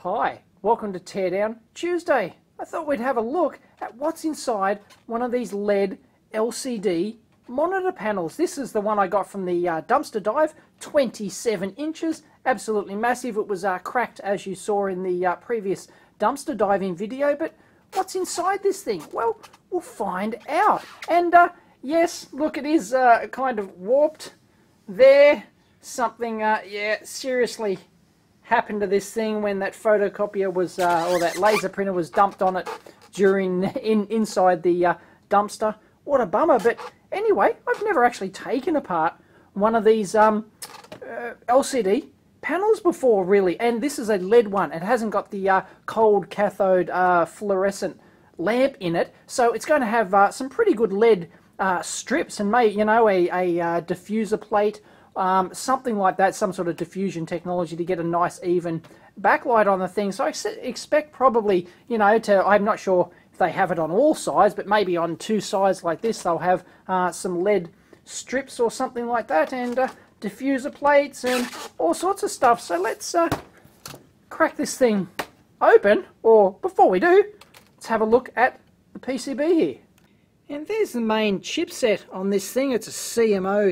Hi, welcome to Teardown Tuesday. I thought we'd have a look at what's inside one of these LED LCD monitor panels. This is the one I got from the dumpster dive, 27 inches, absolutely massive. It was cracked, as you saw in the previous dumpster diving video, but what's inside this thing? Well, we'll find out. And yes, look, it is kind of warped there. Something, yeah, seriously happened to this thing when that photocopier was, or that laser printer was dumped on it during, inside the dumpster. What a bummer. But anyway, I've never actually taken apart one of these LCD panels before, really. And this is a LED one. It hasn't got the cold cathode fluorescent lamp in it. So it's going to have some pretty good LED strips and may, you know, a diffuser plate, something like that, some sort of diffusion technology to get a nice even backlight on the thing. So I expect probably, you know, to, I'm not sure if they have it on all sides, but maybe on two sides like this they'll have some LED strips or something like that, and diffuser plates and all sorts of stuff. So let's crack this thing open, or before we do, let's have a look at the PCB here. And there's the main chipset on this thing. It's a CMO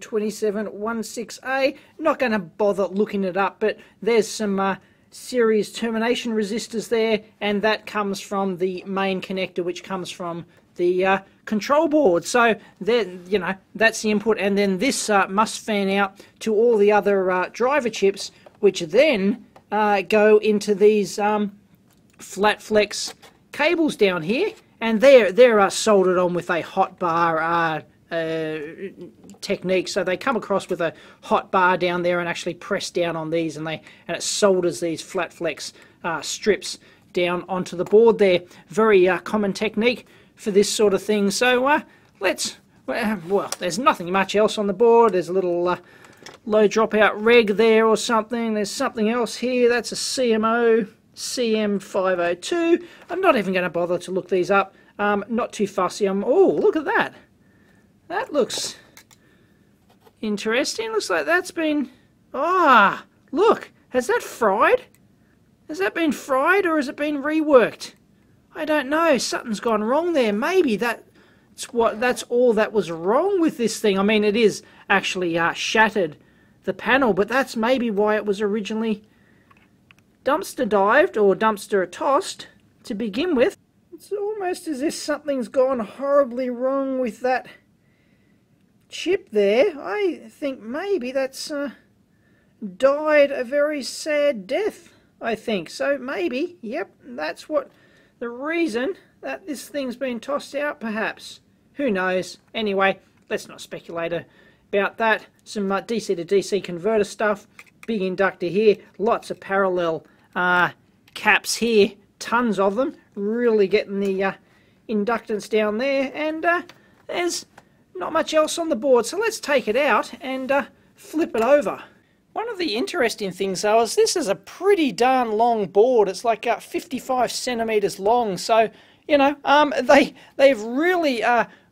CM2716A. Not going to bother looking it up, but there's some series termination resistors there, and that comes from the main connector, which comes from the control board. So then, you know, that's the input, and then this must fan out to all the other driver chips, which then go into these flat flex cables down here. And they're soldered on with a hot bar technique. So they come across with a hot bar down there and actually press down on these, and it solders these flat flex strips down onto the board there. Very common technique for this sort of thing. So let's, well, there's nothing much else on the board. There's a little low dropout reg there or something. There's something else here. That's a CMO CM502. I'm not even going to bother to look these up. Not too fussy. Oh, look at that. That looks interesting. Looks like that's been... Ah, look. Has that fried? Has that been fried, or has it been reworked? I don't know. Something's gone wrong there. Maybe that's all that was wrong with this thing. I mean, it is actually shattered, the panel, but that's maybe why it was originally dumpster dived or dumpster tossed to begin with. It's almost as if something's gone horribly wrong with that chip there. I think maybe that's died a very sad death, I think. So maybe, yep, that's what the reason that this thing's been tossed out, perhaps. Who knows? Anyway, let's not speculate about that. Some DC to DC converter stuff. Big inductor here, lots of parallel caps here, tons of them, really getting the inductance down there, and there's not much else on the board. So let's take it out and flip it over. One of the interesting things though is this is a pretty darn long board. It's like 55 centimeters long, so you know, they've really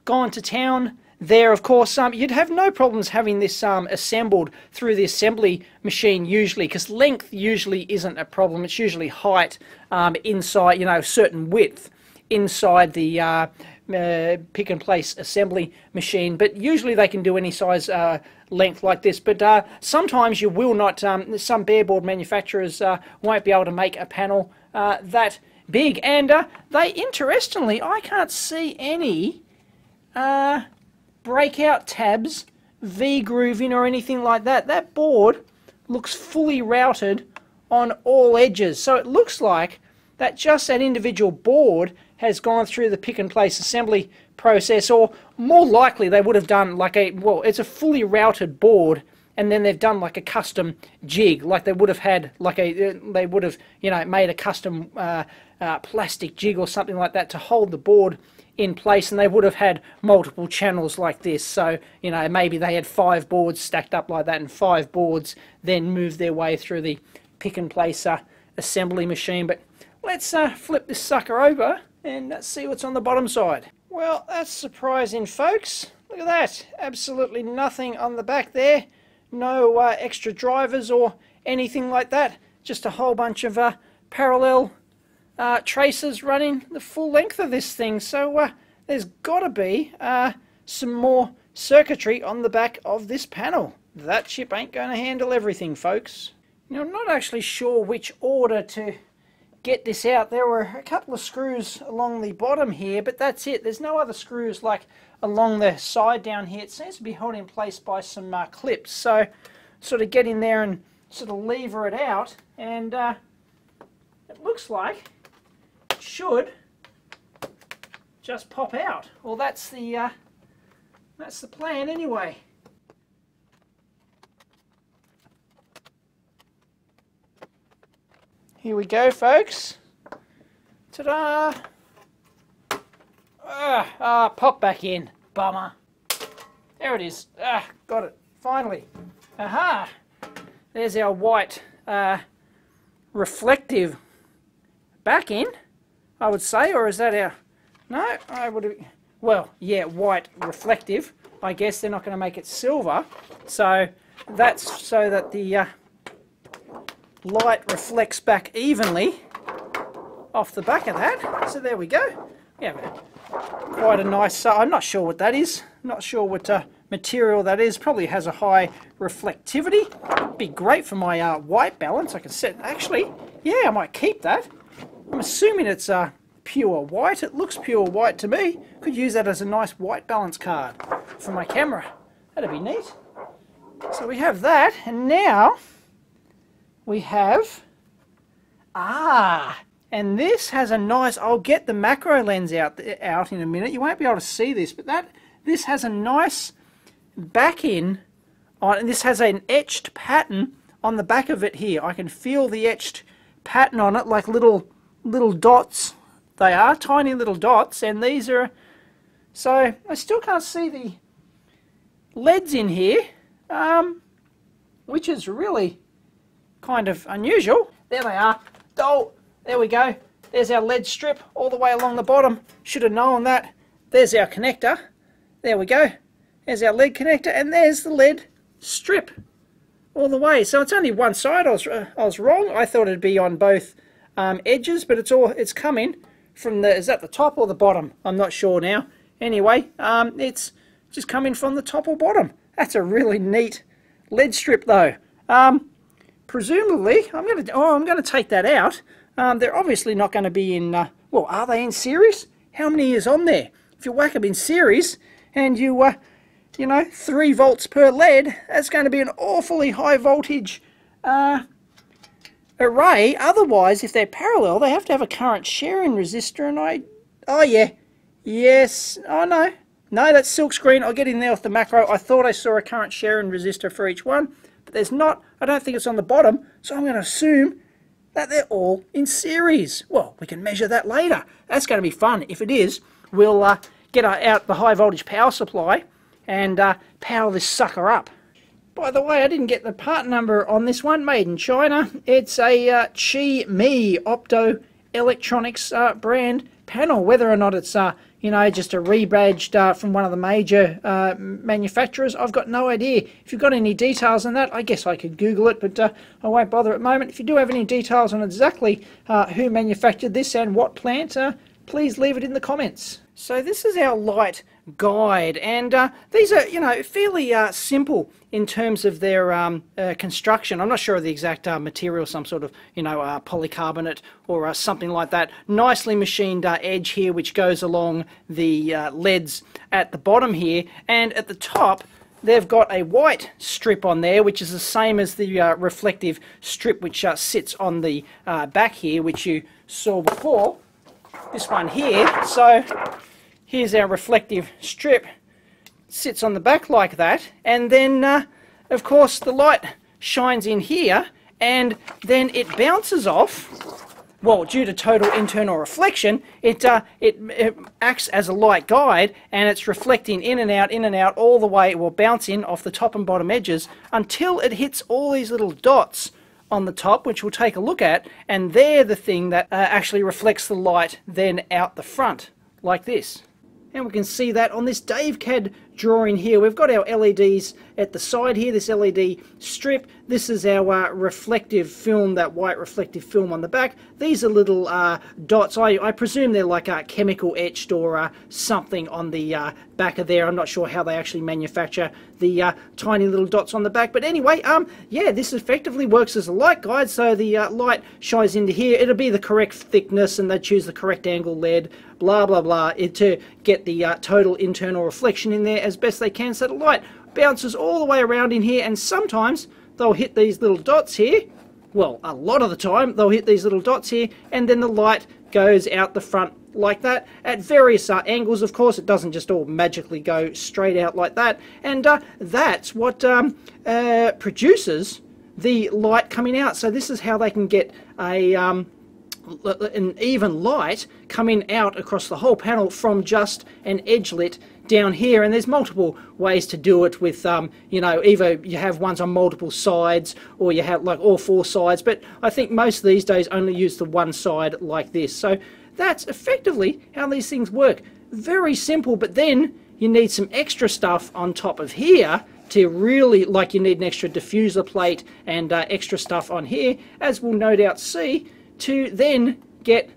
gone to town there. Of course, you'd have no problems having this assembled through the assembly machine usually, because length usually isn't a problem. It's usually height inside, you know, certain width inside the pick and place assembly machine. But usually they can do any size length like this. But sometimes you will not, some bareboard manufacturers won't be able to make a panel that big. And they, interestingly, I can't see any breakout tabs, V-grooving or anything like that. That board looks fully routed on all edges. So it looks like that just that individual board has gone through the pick and place assembly process, or more likely they would have done like a, well, it's a fully routed board, and then they've done like a custom jig, like they would have had like a, they would have, you know, made a custom plastic jig or something like that to hold the board in place, and they would have had multiple channels like this. So, you know, maybe they had 5 boards stacked up like that, and 5 boards then moved their way through the pick and place assembly machine. But let's flip this sucker over and see what's on the bottom side. Well, that's surprising, folks. Look at that. Absolutely nothing on the back there. No extra drivers or anything like that. just a whole bunch of parallel traces running the full length of this thing. So there's got to be some more circuitry on the back of this panel. That chip ain't going to handle everything, folks. Now, I'm not actually sure which order to get this out. There were a couple of screws along the bottom here, but that's it. There's no other screws like along the side down here. It seems to be held in place by some clips. So sort of get in there and sort of lever it out, and it looks like it should just pop out. Well, that's the plan anyway. Here we go, folks. Ta-da! Pop back in. Bummer. There it is. Got it. Finally. Aha! There's our white reflective back in, I would say, or is that our... No, I would have... Well, yeah, white reflective. I guess they're not going to make it silver. So that's so that the... light reflects back evenly off the back of that. So there we go. We have quite a nice, I'm not sure what that is, not sure what material that is. Probably has a high reflectivity. Be great for my white balance. I can set, actually, yeah, I might keep that. I'm assuming it's pure white. It looks pure white to me. Could use that as a nice white balance card for my camera. That'd be neat. So we have that, and now we have, and this has a nice, I'll get the macro lens out in a minute. You won't be able to see this, but this has a nice back in on, and this has an etched pattern on the back of it here. I can feel the etched pattern on it, like little dots. They are tiny little dots, and these are, so I still can't see the LEDs in here, which is really kind of unusual. There they are. Oh, there we go. There's our LED strip all the way along the bottom. Should have known that. There's our connector. There we go. There's our LED connector, and there's the LED strip all the way. So it's only one side. I was wrong. I thought it'd be on both edges, but it's coming from the, is that the top or the bottom? I'm not sure now. Anyway, it's just coming from the top or bottom. That's a really neat LED strip though. Presumably, I'm going to take that out. They're obviously not going to be in, well, are they in series? How many is on there? If you whack them in series and you, 3 volts per lead, that's going to be an awfully high voltage array. Otherwise, if they're parallel, they have to have a current sharing resistor, and no, that's silkscreen. I'll get in there with the macro. I thought I saw a current sharing resistor for each one. But there's not, I don't think it's on the bottom, so I'm going to assume that they're all in series. Well, we can measure that later. That's going to be fun. If it is, we'll get out the high voltage power supply and power this sucker up. By the way, I didn't get the part number on this one, made in China. It's a Chi Mei Optoelectronics brand panel. Whether or not it's just a rebadged from one of the major manufacturers, I've got no idea. If you've got any details on that, I guess I could Google it, but I won't bother at the moment. If you do have any details on exactly who manufactured this and what plant, please leave it in the comments. So this is our light guide, and these are, fairly simple in terms of their construction. I'm not sure of the exact material, some sort of, polycarbonate or something like that. Nicely machined edge here, which goes along the LEDs at the bottom here, and at the top, they've got a white strip on there, which is the same as the reflective strip which sits on the back here, which you saw before. This one here, so here's our reflective strip, sits on the back like that, and then of course the light shines in here, and then it bounces off. Well, due to total internal reflection, it acts as a light guide, and it's reflecting in and out all the way. It will bounce in off the top and bottom edges until it hits all these little dots on the top, which we'll take a look at, and they're the thing that actually reflects the light then out the front, like this. And we can see that on this DaveCAD drawing here, we've got our LEDs at the side here, this LED strip. This is our reflective film, that white reflective film on the back. These are little dots. I presume they're like chemical etched or something on the back of there. I'm not sure how they actually manufacture the tiny little dots on the back. But anyway, yeah, this effectively works as a light guide. So the light shines into here. It'll be the correct thickness and they choose the correct angle LED, blah, blah, blah, to get the total internal reflection in there as best they can. So the light bounces all the way around in here, and sometimes they'll hit these little dots here. Well, a lot of the time they'll hit these little dots here, and then the light goes out the front like that at various angles. Of course, it doesn't just all magically go straight out like that, and that's what produces the light coming out. So this is how they can get a an even light coming out across the whole panel from just an edge lit down here. And there's multiple ways to do it with, you know, either you have ones on multiple sides or you have like all four sides, but I think most these days only use the one side like this. So that's effectively how these things work. Very simple, but then you need some extra stuff on top of here to really, like, you need an extra diffuser plate and extra stuff on here, as we'll no doubt see, to then get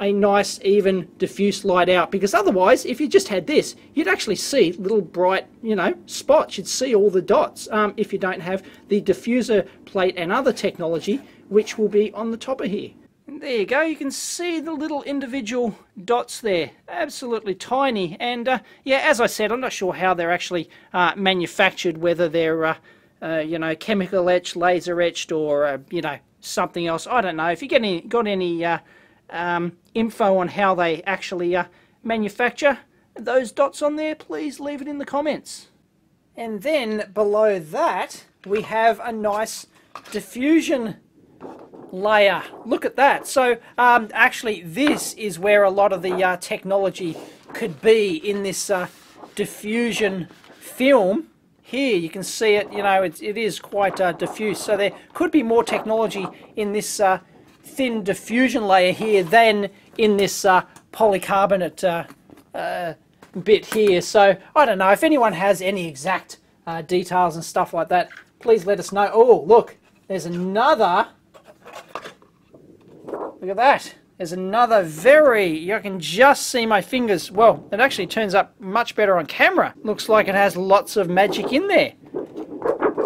a nice even diffuse light out. Because otherwise, if you just had this, you'd actually see little bright, you know, spots. You'd see all the dots if you don't have the diffuser plate and other technology, which will be on the top of here. And there you go, you can see the little individual dots there, absolutely tiny. And yeah, as I said, I'm not sure how they're actually manufactured, whether they're you know, chemical etched, laser etched, or you know, something else. I don't know. If you got any info on how they actually manufacture those dots on there, please leave it in the comments. And then below that we have a nice diffusion layer. Look at that. So actually this is where a lot of the technology could be, in this diffusion film here. You can see it, you know, it is quite diffuse. So there could be more technology in this thin diffusion layer here than in this polycarbonate bit here. So I don't know if anyone has any exact details and stuff like that, please let us know. Oh, look, there's another, look at that, there's another very, I can just see my fingers. Well, it actually turns up much better on camera. Looks like it has lots of magic in there.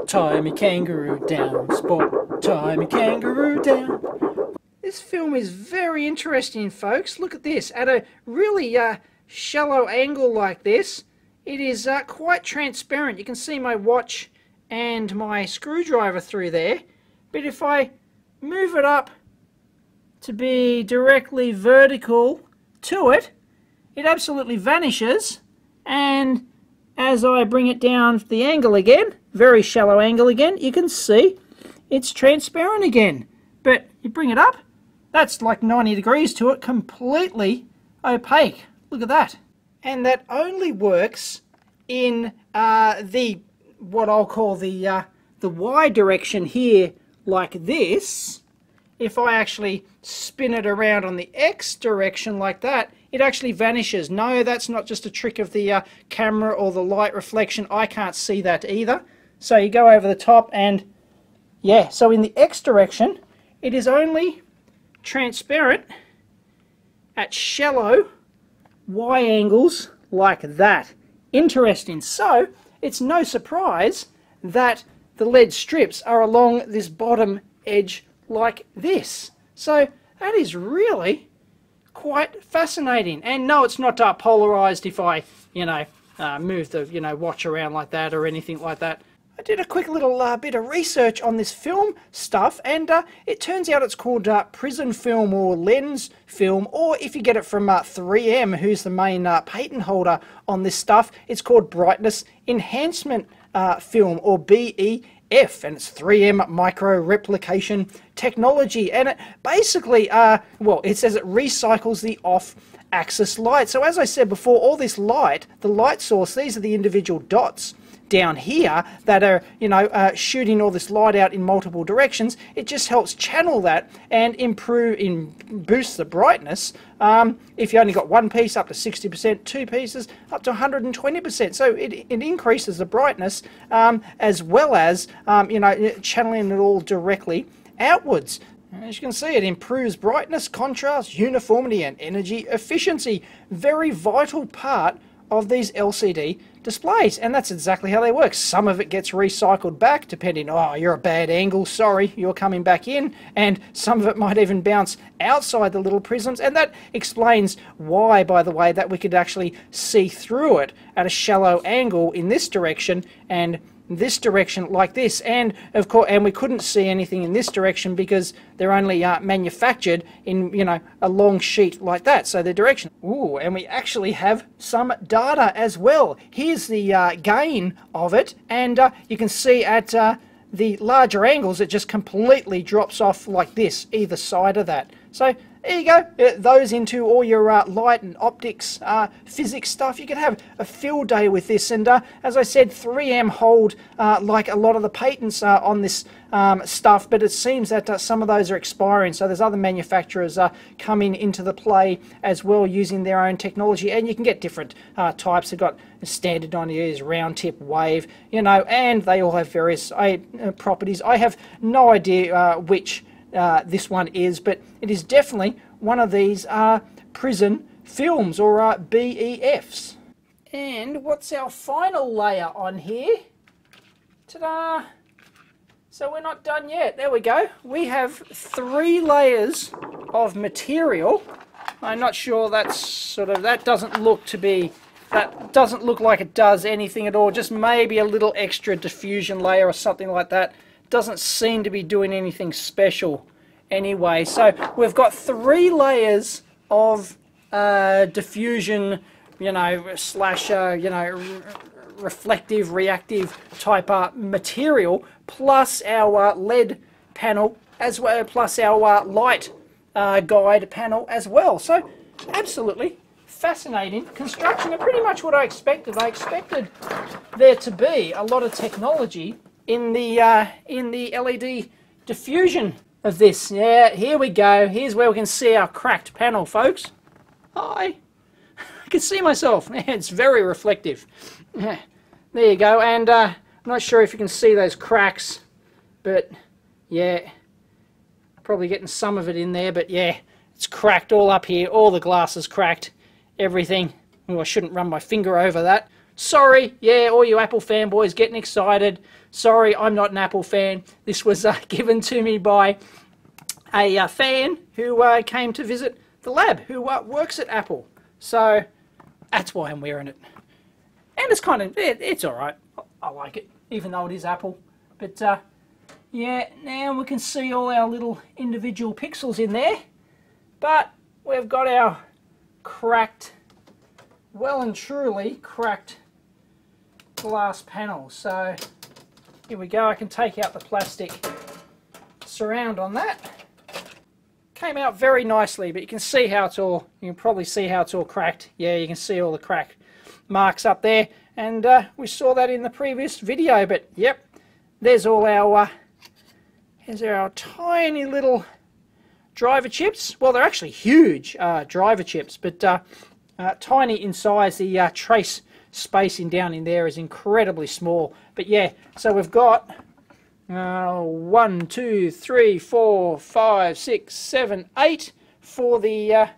Timey kangaroo down, spot. Timey kangaroo down. This film is very interesting, folks. Look at this. At a really shallow angle like this, it is quite transparent. You can see my watch and my screwdriver through there. But if I move it up to be directly vertical to it, it absolutely vanishes. And as I bring it down the angle again, very shallow angle again, you can see it's transparent again. But you bring it up, that's like 90 degrees to it, completely opaque. Look at that. And that only works in the, what I'll call the Y direction here, like this. If I actually spin it around on the X direction like that, it actually vanishes. No, that's not just a trick of the camera or the light reflection. I can't see that either. So you go over the top and, yeah, so in the X direction, it is only transparent at shallow Y angles like that. Interesting. So it's no surprise that the LED strips are along this bottom edge like this. So that is really quite fascinating. And no, it's not polarized if I, you know, move the, you know, watch around like that or anything like that. I did a quick little bit of research on this film stuff, and it turns out it's called prism film or lens film, or if you get it from 3M, who's the main patent holder on this stuff, it's called brightness enhancement film, or BEE. And it's 3M micro replication technology, and it basically well, it says it recycles the off-axis light. So as I said before, all this light, the light source, these are the individual dots down here that are, you know, shooting all this light out in multiple directions. It just helps channel that and improve, boost the brightness. If you only got one piece, up to 60%, two pieces, up to 120%. So it increases the brightness as well as, you know, channeling it all directly outwards. As you can see, it improves brightness, contrast, uniformity, and energy efficiency. Very vital part of these LCD displays, and that's exactly how they work. Some of it gets recycled back, depending, oh, you're a bad angle, sorry, you're coming back in, and some of it might even bounce outside the little prisms, and that explains why, by the way, that we could actually see through it at a shallow angle in this direction and this direction like this, and of course, and we couldn't see anything in this direction because they're only manufactured in, you know, a long sheet like that, so the direction. Ooh, and we actually have some data as well. Here's the gain of it, and you can see at the larger angles it just completely drops off like this, either side of that. So there you go, those into all your light and optics, physics stuff. You can have a field day with this, and as I said, 3M hold like a lot of the patents on this stuff, but it seems that some of those are expiring, so there's other manufacturers coming into the play as well using their own technology, and you can get different types. They've got standard 90s, round tip, wave, you know, and they all have various properties. I have no idea which this one is, but it is definitely one of these prism films, or BEFs. And what's our final layer on here? Ta-da! So we're not done yet. There we go. We have three layers of material. I'm not sure that's sort of, that doesn't look to be, that doesn't look like it does anything at all. Just maybe a little extra diffusion layer or something like that. Doesn't seem to be doing anything special anyway. So we've got three layers of diffusion, you know, slash, you know, reflective, reactive type material, plus our LED panel as well, plus our light guide panel as well. So absolutely fascinating construction, and pretty much what I expected. I expected there to be a lot of technology in the LED diffusion of this. Yeah, here we go. Here's where we can see our cracked panel, folks. Hi. I can see myself. It's very reflective. There you go. And I'm not sure if you can see those cracks, but yeah, probably getting some of it in there, but yeah, it's cracked all up here. All the glass is cracked. Everything. Oh, I shouldn't run my finger over that. Sorry, yeah, all you Apple fanboys getting excited. Sorry, I'm not an Apple fan. This was given to me by a fan who came to visit the lab, who works at Apple. So that's why I'm wearing it. And it's kind of, it's all right. I like it, even though it is Apple. But yeah, now we can see all our little individual pixels in there. But we've got our cracked, well and truly cracked glass panel. So here we go. I can take out the plastic surround on that. Came out very nicely, but you can see how it's all, you can probably see how it's all cracked. Yeah, you can see all the crack marks up there, and we saw that in the previous video, but yep, there's all our here's our tiny little driver chips. Well, they're actually huge driver chips, but tiny in size. The trace spacing down in there is incredibly small. But yeah, so we've got 1, 2, 3, 4, 5, 6, 7, 8 for the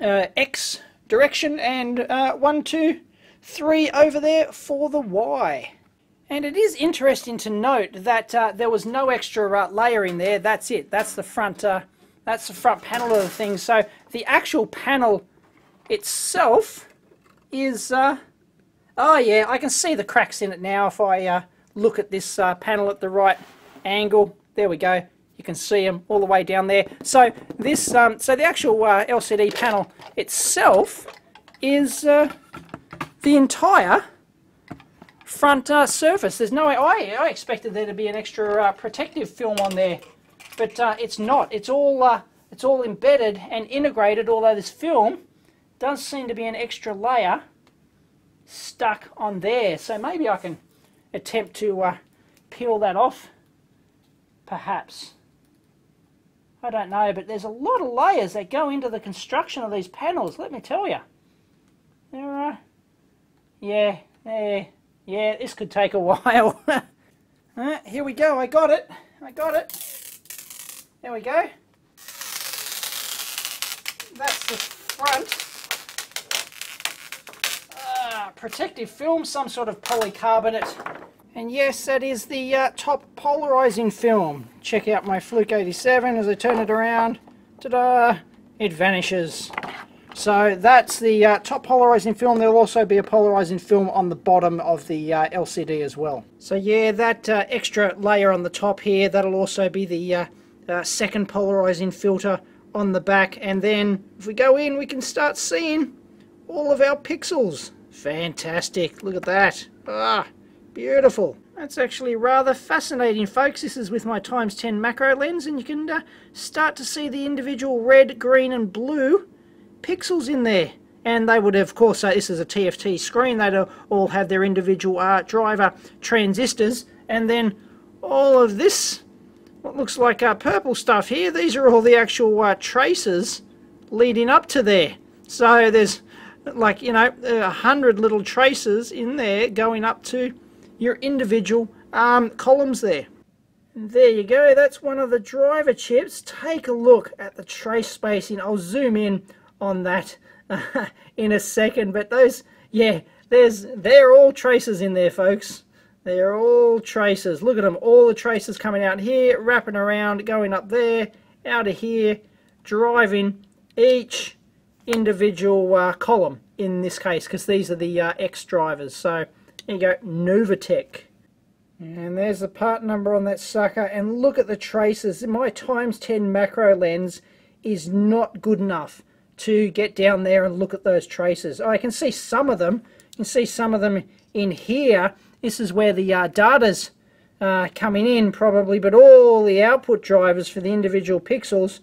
X direction, and 1, 2, 3 over there for the Y. And it is interesting to note that there was no extra layer in there. That's it. That's the front panel of the thing. So the actual panel itself is, oh yeah, I can see the cracks in it now if I look at this panel at the right angle. There we go. You can see them all the way down there. So this, so the actual LCD panel itself is the entire front surface. There's no way, I expected there to be an extra protective film on there, but it's not. It's all embedded and integrated, although this film does seem to be an extra layer stuck on there. So maybe I can attempt to peel that off, perhaps. I don't know, but there's a lot of layers that go into the construction of these panels, let me tell you. There are, yeah, this could take a while. Alright, here we go, I got it. There we go. That's the front. Protective film, some sort of polycarbonate. And yes, that is the top polarizing film. Check out my Fluke 87 as I turn it around. Ta-da! It vanishes. So that's the top polarizing film. There will also be a polarizing film on the bottom of the LCD as well. So yeah, that extra layer on the top here, that'll also be the second polarizing filter on the back. And then if we go in, we can start seeing all of our pixels. Fantastic. Look at that. Ah! Beautiful. That's actually rather fascinating, folks. This is with my ×10 macro lens, and you can start to see the individual red, green and blue pixels in there. And they would, of course, this is a TFT screen, they'd all have their individual driver transistors, and then all of this, what looks like purple stuff here, these are all the actual traces leading up to there. So there's, like, you know, 100 little traces in there going up to your individual columns there. And there you go, that's one of the driver chips. Take a look at the trace spacing. I'll zoom in on that in a second, but those, yeah, they're all traces in there, folks. They're all traces. Look at them, all the traces coming out here, wrapping around, going up there, out of here, driving each individual column in this case, because these are the X drivers. So there you go, Novatech. And there's the part number on that sucker, and look at the traces. My ×10 macro lens is not good enough to get down there and look at those traces. I can see some of them. You can see some of them in here. This is where the data's coming in probably, but all the output drivers for the individual pixels,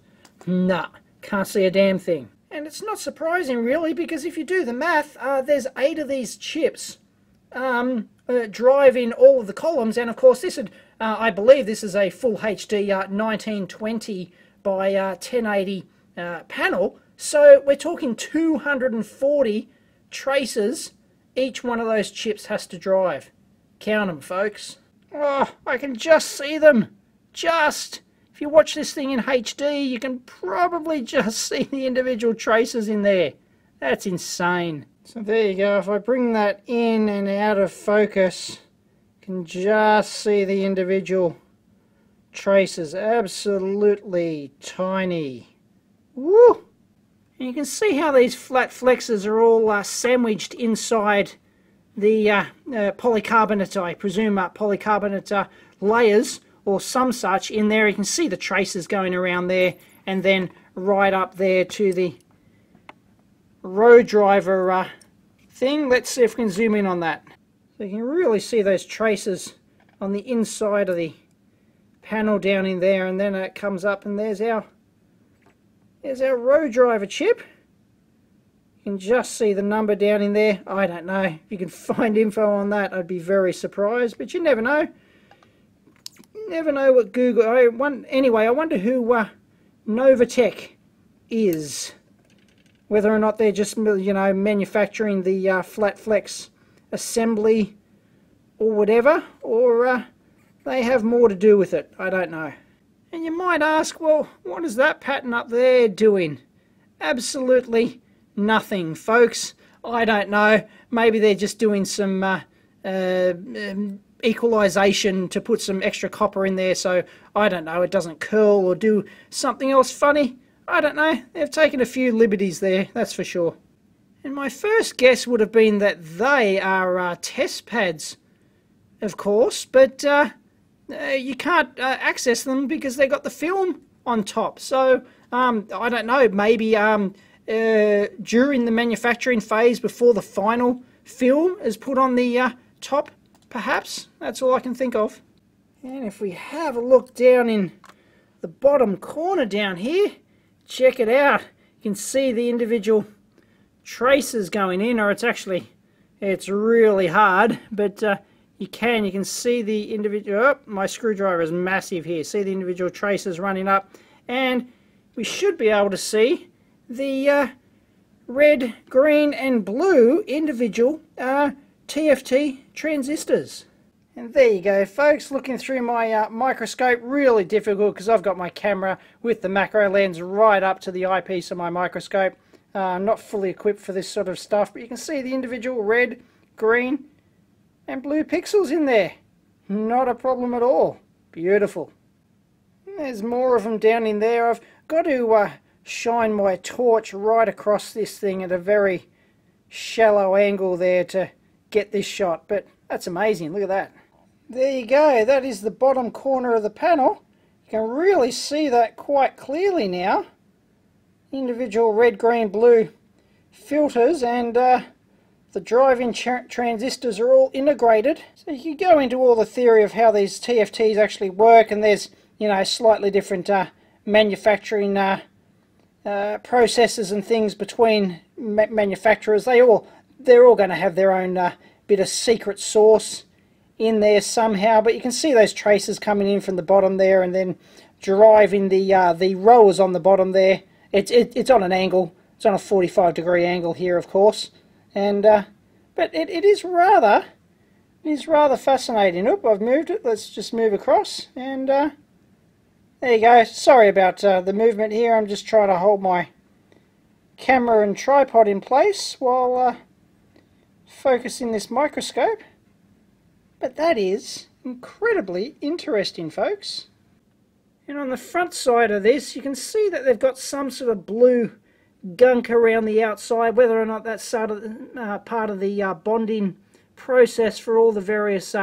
nah, can't see a damn thing. And it's not surprising really, because if you do the math, there's 8 of these chips driving all of the columns. And of course this would, I believe this is a full HD 1920 by 1080 panel, so we're talking 240 traces each one of those chips has to drive. Count them, folks. Oh, I can just see them. Just, if you watch this thing in HD, you can probably just see the individual traces in there. That's insane. So there you go, if I bring that in and out of focus, you can just see the individual traces, absolutely tiny. Woo! And you can see how these flat flexes are all sandwiched inside the polycarbonate, I presume polycarbonate layers or some such in there. You can see the traces going around there and then right up there to the row driver thing. Let's see if we can zoom in on that. So you can really see those traces on the inside of the panel down in there, and then it comes up and there's our row driver chip. You can just see the number down in there. I don't know if you can find info on that, I'd be very surprised, but you never know. You never know what Google, anyway, I wonder who Novatech is. Whether or not they're just, you know, manufacturing the flat flex assembly or whatever, or they have more to do with it, I don't know. And you might ask, well, what is that pattern up there doing? Absolutely nothing, folks. I don't know, maybe they're just doing some equalization to put some extra copper in there, so I don't know, it doesn't curl or do something else funny. I don't know, they've taken a few liberties there, that's for sure. And my first guess would have been that they are test pads, of course, but you can't access them because they've got the film on top. So, I don't know, maybe during the manufacturing phase before the final film is put on the top, perhaps? That's all I can think of. And if we have a look down in the bottom corner down here, check it out, you can see the individual traces going in, or it's actually It's really hard, but you can see the individual, oh, my screwdriver is massive here, see the individual traces running up, and we should be able to see the red, green and blue individual TFT transistors. And there you go, folks, looking through my microscope, really difficult because I've got my camera with the macro lens right up to the eyepiece of my microscope. I'm not fully equipped for this sort of stuff, but you can see the individual red, green and blue pixels in there. Not a problem at all. Beautiful. And there's more of them down in there. I've got to shine my torch right across this thing at a very shallow angle there to get this shot, but that's amazing. Look at that. There you go. That is the bottom corner of the panel. You can really see that quite clearly now. Individual red, green, blue filters and the driving transistors are all integrated. So you go into all the theory of how these TFTs actually work, and there's, you know, slightly different manufacturing processes and things between manufacturers. They're all going to have their own bit of secret sauce in there somehow, but you can see those traces coming in from the bottom there, and then driving the rollers on the bottom there. It's on an angle. It's on a 45-degree angle here, of course, and but it is rather fascinating. Oop, I've moved it. Let's just move across, and there you go. Sorry about the movement here. I'm just trying to hold my camera and tripod in place while focusing this microscope. But that is incredibly interesting, folks. And on the front side of this, you can see that they've got some sort of blue gunk around the outside, whether or not that's part of the bonding process for all the various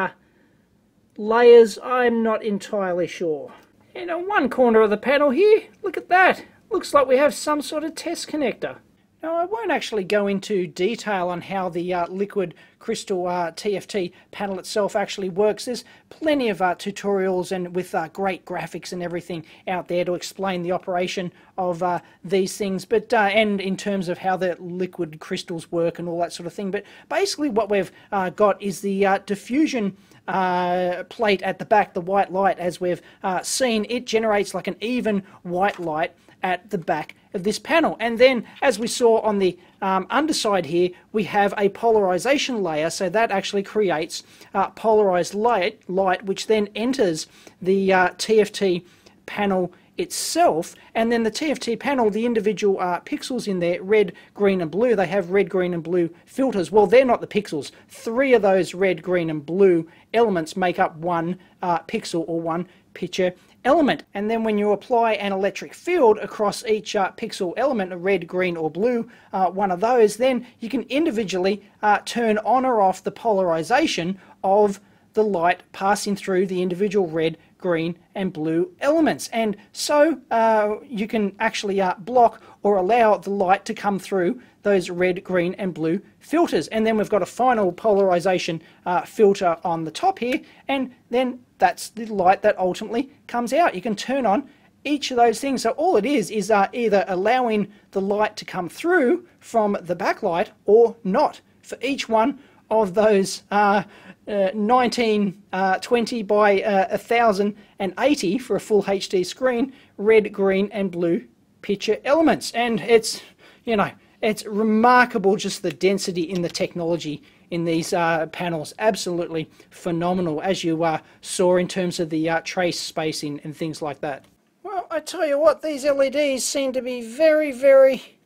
layers, I'm not entirely sure. And on one corner of the panel here, look at that. Looks like we have some sort of test connector. Now, I won't actually go into detail on how the liquid crystal TFT panel itself actually works. There's plenty of tutorials and with great graphics and everything out there to explain the operation of these things, but and in terms of how the liquid crystals work and all that sort of thing. But basically what we've got is the diffusion plate at the back, the white light, as we've seen. It generates like an even white light at the back of this panel, and then as we saw on the underside here, we have a polarization layer, so that actually creates polarized light which then enters the TFT panel itself, and then the TFT panel, the individual pixels in there, red, green and blue, they have red, green and blue filters. Well, they're not the pixels. Three of those red, green and blue elements make up one pixel or one picture element, and then when you apply an electric field across each pixel element, a red, green or blue, one of those, then you can individually turn on or off the polarization of the light passing through the individual red, green and blue elements, and so you can actually block or allow the light to come through those red, green and blue filters. And then we've got a final polarization filter on the top here, and then that's the light that ultimately comes out. You can turn on each of those things, so all it is either allowing the light to come through from the backlight or not, for each one of those 1920 by 1080 for a full HD screen red, green and blue picture elements. And it's, you know, it's remarkable, just the density in the technology in these panels. Absolutely phenomenal, as you saw in terms of the trace spacing and things like that. Well, I tell you what, these LEDs seem to be very, very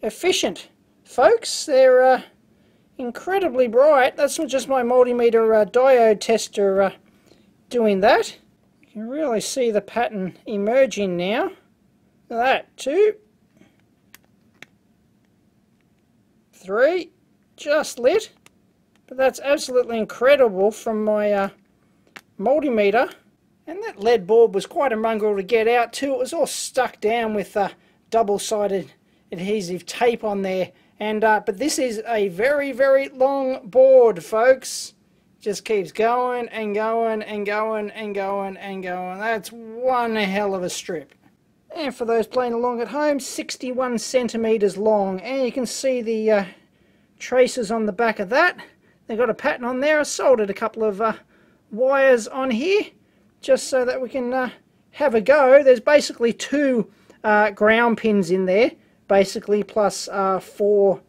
efficient, folks. They're incredibly bright. That's not just my multimeter diode tester doing that. You can really see the pattern emerging now. That 2, 3 just lit. But that's absolutely incredible from my multimeter. And that lead board was quite a mongrel to get out too. It was all stuck down with double-sided adhesive tape on there. And but this is a very, very long board, folks. Just keeps going and going and going and going and going. That's one hell of a strip. And for those playing along at home, 61 centimeters long. And you can see the traces on the back of that. They've got a pattern on there. I soldered a couple of wires on here just so that we can have a go. There's basically two ground pins in there, basically, plus four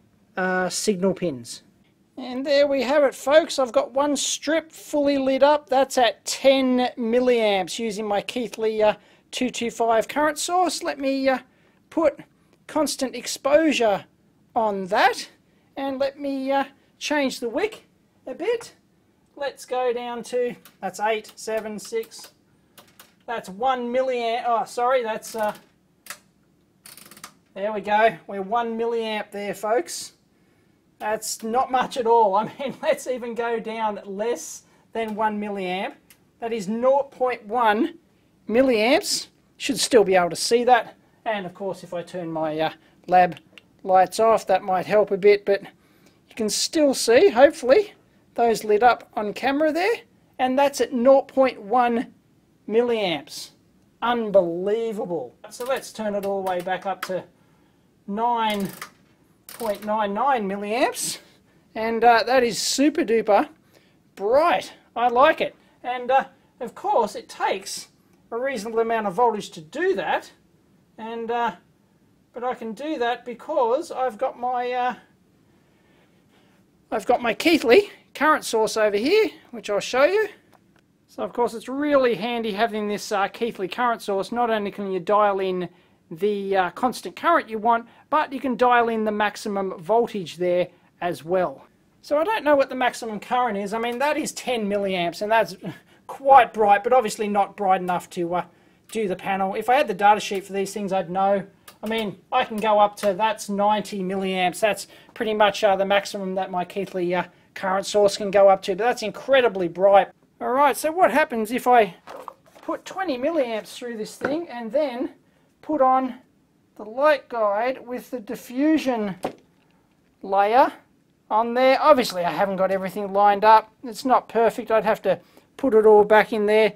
signal pins. And there we have it, folks. I've got one strip fully lit up. That's at 10 milliamps using my Keithley 225 current source. Let me put constant exposure on that, and let me change the wick a bit. Let's go down to, that's 8, 7, 6. That's 1 milliamp. Oh, sorry, that's there we go. We're 1 milliamp there, folks. That's not much at all. I mean, let's even go down less than 1 milliamp. That is 0.1 milliamps. Should still be able to see that. And of course, if I turn my lab lights off, that might help a bit, but you can still see, hopefully, those lit up on camera there. And that's at 0.1 milliamps. Unbelievable. So let's turn it all the way back up to 9.99 milliamps, and that is super duper bright. I like it. And of course it takes a reasonable amount of voltage to do that, and but I can do that because I've got my Keithley current source over here, which I'll show you. So of course it's really handy having this Keithley current source. Not only can you dial in the constant current you want, but you can dial in the maximum voltage there as well. So I don't know what the maximum current is. I mean, that is 10 milliamps, and that's quite bright, but obviously not bright enough to do the panel. If I had the data sheet for these things, I'd know. I mean, I can go up to, that's 90 milliamps. That's pretty much the maximum that my Keithley current source can go up to, but that's incredibly bright. All right, so what happens if I put 20 milliamps through this thing and then put on the light guide with the diffusion layer on there? Obviously I haven't got everything lined up. It's not perfect. I'd have to put it all back in there.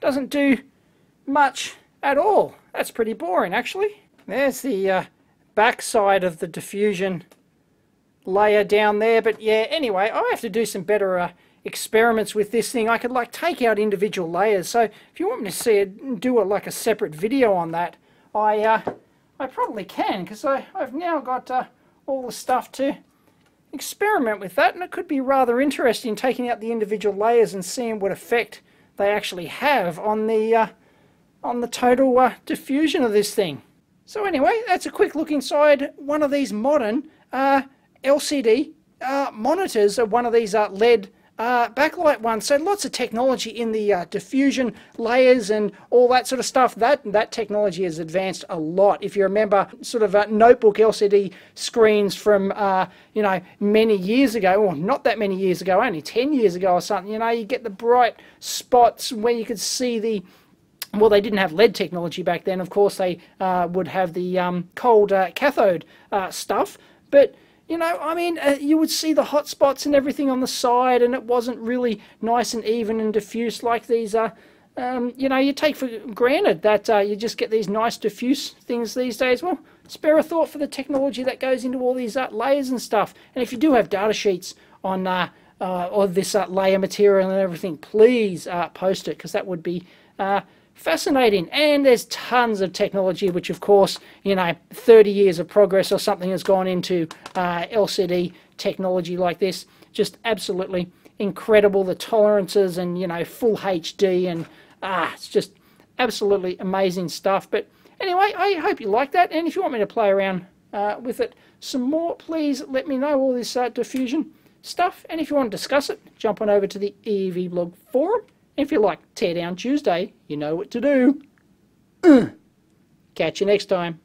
Doesn't do much at all. That's pretty boring, actually. There's the back side of the diffusion layer down there. But yeah, anyway, I have to do some better experiments with this thing. I could like take out individual layers, so if you want me to see it, do like a separate video on that, I probably can, because I've now got all the stuff to experiment with that, and it could be rather interesting taking out the individual layers and seeing what effect they actually have on the total diffusion of this thing. So anyway, that's a quick look inside one of these modern LCD monitors, or one of these LED backlight one. So lots of technology in the diffusion layers and all that sort of stuff. That technology has advanced a lot. If you remember sort of notebook LCD screens from you know, many years ago, or not that many years ago, only 10 years ago or something, you know, you get the bright spots where you could see the, well, they didn't have LED technology back then, of course. They would have the cold cathode stuff, but you know, I mean, you would see the hot spots and everything on the side, and it wasn't really nice and even and diffuse like these are. You know, you take for granted that you just get these nice diffuse things these days. Well, spare a thought for the technology that goes into all these layers and stuff. And if you do have data sheets on or this layer material and everything, please post it, because that would be fascinating. And there's tons of technology which, of course, you know, 30 years of progress or something has gone into LCD technology like this. Just absolutely incredible, the tolerances and, you know, full HD, and it's just absolutely amazing stuff. But anyway, I hope you like that, and if you want me to play around with it some more, please let me know, all this diffusion stuff. And if you want to discuss it, jump on over to the EEVblog forum. If you like Teardown Tuesday, you know what to do. Catch you next time.